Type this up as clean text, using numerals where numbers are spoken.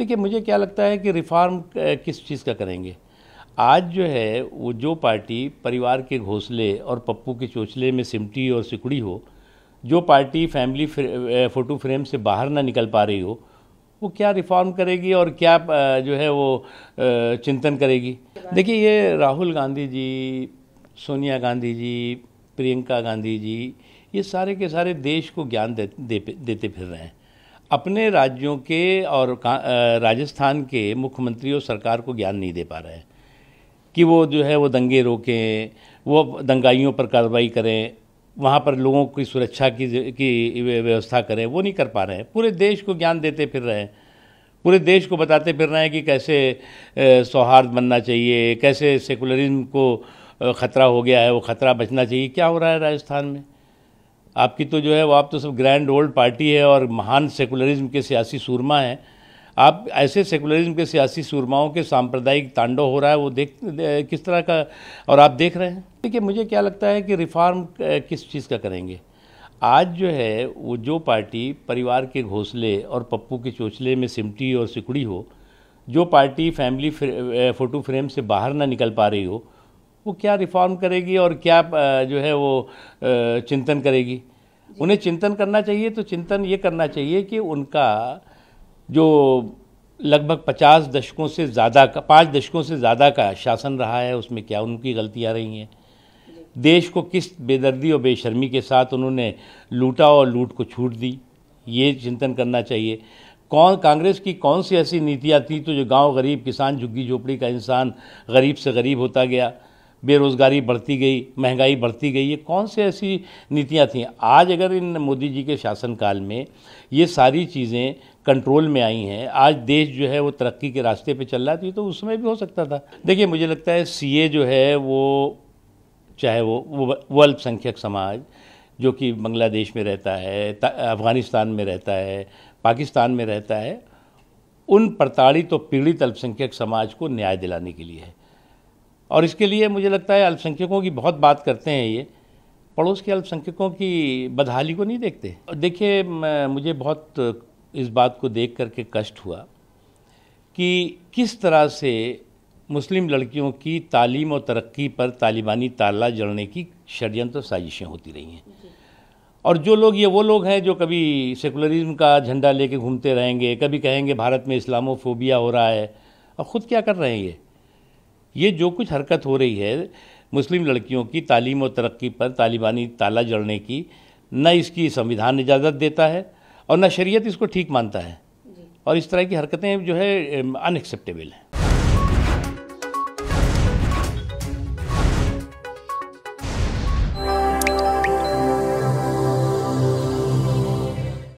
देखिए, मुझे क्या लगता है कि रिफॉर्म किस चीज़ का करेंगे। आज जो है वो जो पार्टी परिवार के घोंसले और पप्पू के चोंचले में सिमटी और सिकुड़ी हो, जो पार्टी फैमिली फ़ोटो फ्रेम से बाहर ना निकल पा रही हो, वो क्या रिफॉर्म करेगी और क्या जो है वो चिंतन करेगी। देखिए, ये राहुल गांधी जी, सोनिया गांधी जी, प्रियंका गांधी जी, ये सारे के सारे देश को ज्ञान देते फिर रहे हैं। अपने राज्यों के और राजस्थान के मुख्यमंत्री और सरकार को ज्ञान नहीं दे पा रहे हैं कि वो जो है वो दंगे रोकें, वो दंगाइयों पर कार्रवाई करें, वहाँ पर लोगों की सुरक्षा की व्यवस्था करें, वो नहीं कर पा रहे हैं। पूरे देश को ज्ञान देते फिर रहे हैं, पूरे देश को बताते फिर रहे हैं कि कैसे सौहार्द बनना चाहिए, कैसे सेकुलरिज्म को ख़तरा हो गया है, वो ख़तरा बचना चाहिए। क्या हो रहा है राजस्थान में? आपकी तो जो है वो आप तो सब ग्रैंड ओल्ड पार्टी है और महान सेकुलरिज्म के सियासी सूरमा हैं। आप ऐसे सेकुलरिज्म के सियासी सूरमाओं के सांप्रदायिक तांडव हो रहा है, वो किस तरह का और आप देख रहे हैं। देखिए, मुझे क्या लगता है कि रिफॉर्म किस चीज़ का करेंगे। आज जो है वो जो पार्टी परिवार के घोंसले और पप्पू के चोंचले में सिमटी और सिकुड़ी हो, जो पार्टी फैमिली फ़ोटो फ्रेम से बाहर ना निकल पा रही हो, वो क्या रिफॉर्म करेगी और क्या जो है वो चिंतन करेगी। उन्हें चिंतन करना चाहिए, तो चिंतन ये करना चाहिए कि उनका जो लगभग 50 दशकों से ज़्यादा का 5 दशकों से ज़्यादा का शासन रहा है, उसमें क्या उनकी गलतियां रही हैं। देश को किस बेदर्दी और बेशर्मी के साथ उन्होंने लूटा और लूट को छूट दी, ये चिंतन करना चाहिए। कौन कांग्रेस की कौन सी ऐसी नीतियाँ थी तो जो गाँव गरीब किसान झुग्गी झोपड़ी का इंसान गरीब से गरीब होता गया, बेरोज़गारी बढ़ती गई, महंगाई बढ़ती गई, ये कौन से ऐसी नीतियाँ थीं। आज अगर इन मोदी जी के शासनकाल में ये सारी चीज़ें कंट्रोल में आई हैं, आज देश जो है वो तरक्की के रास्ते पे चल रहा थी, तो उसमें भी हो सकता था। देखिए, मुझे लगता है सीए जो है वो चाहे वो अल्पसंख्यक समाज जो कि बांग्लादेश में रहता है, अफ़गानिस्तान में रहता है, पाकिस्तान में रहता है, उन प्रताड़ित और पीड़ित अल्पसंख्यक समाज को न्याय दिलाने के लिए है। और इसके लिए मुझे लगता है अल्पसंख्यकों की बहुत बात करते हैं, ये पड़ोस के अल्पसंख्यकों की बदहाली को नहीं देखते। देखिए, मुझे बहुत इस बात को देख करके कष्ट हुआ कि किस तरह से मुस्लिम लड़कियों की तालीम और तरक्की पर तालिबानी ताला जड़ने की षड्यंत्र साजिशें होती रही हैं। और जो लोग ये वो लोग हैं जो कभी सेकुलरिज्म का झंडा लेके घूमते रहेंगे, कभी कहेंगे भारत में इस्लामोफोबिया हो रहा है, और ख़ुद क्या कर रहे हैं। ये जो कुछ हरकत हो रही है मुस्लिम लड़कियों की तालीम और तरक्की पर तालिबानी ताला जड़ने की, न इसकी संविधान इजाज़त देता है और न शरीयत इसको ठीक मानता है, और इस तरह की हरकतें जो है अनएक्सेप्टेबल हैं।